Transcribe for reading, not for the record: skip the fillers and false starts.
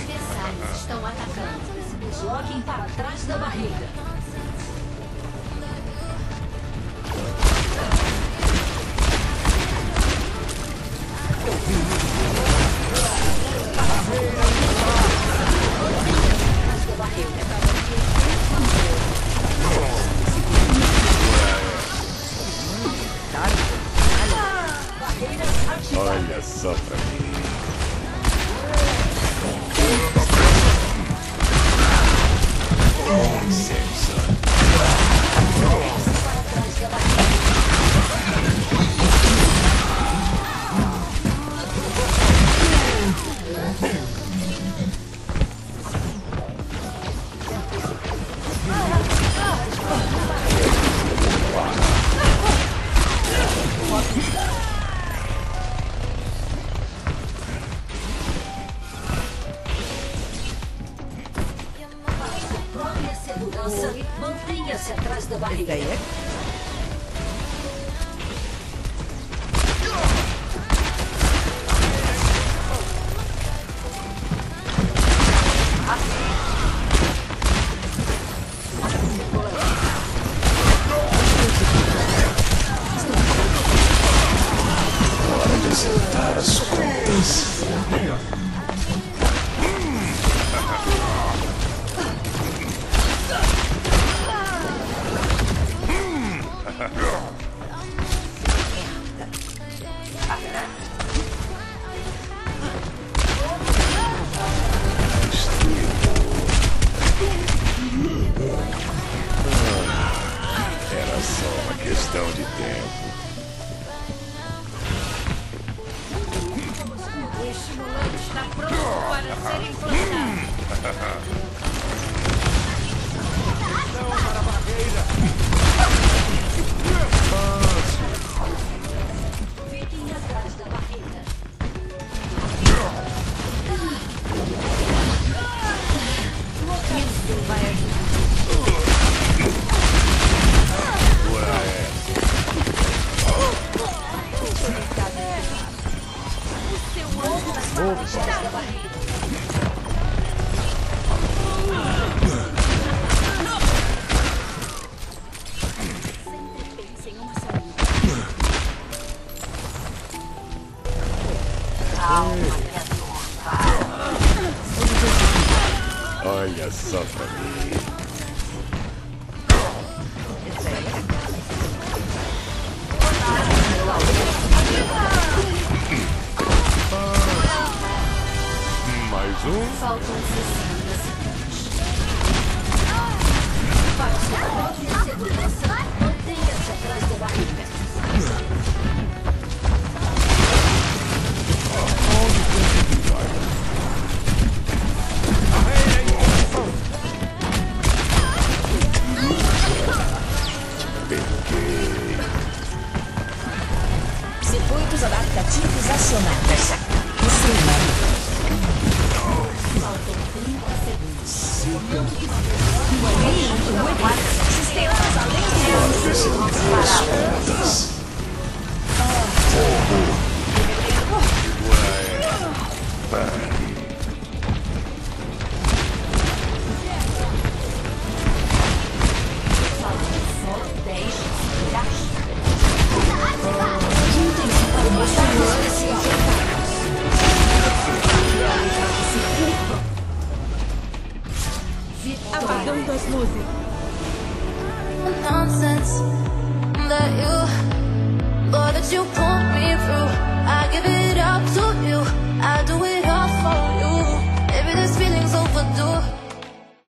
adversários estão atacando. Joguem para trás da barreira. Olha só pra mim. Mantenha-se atrás da barriga. Hora de acertar as coisas. Era só uma questão de tempo. O estimulante está pronto para ser implantado. Olha só pra mim. Mais um. Faltam 60 segundos. Mantenha-se atrás da barriga. Circuitos adaptativos acionados. Faltam 30 segundos. Sistemas além de ambos. Apagando as luzes. Nonsense that you pulled me through.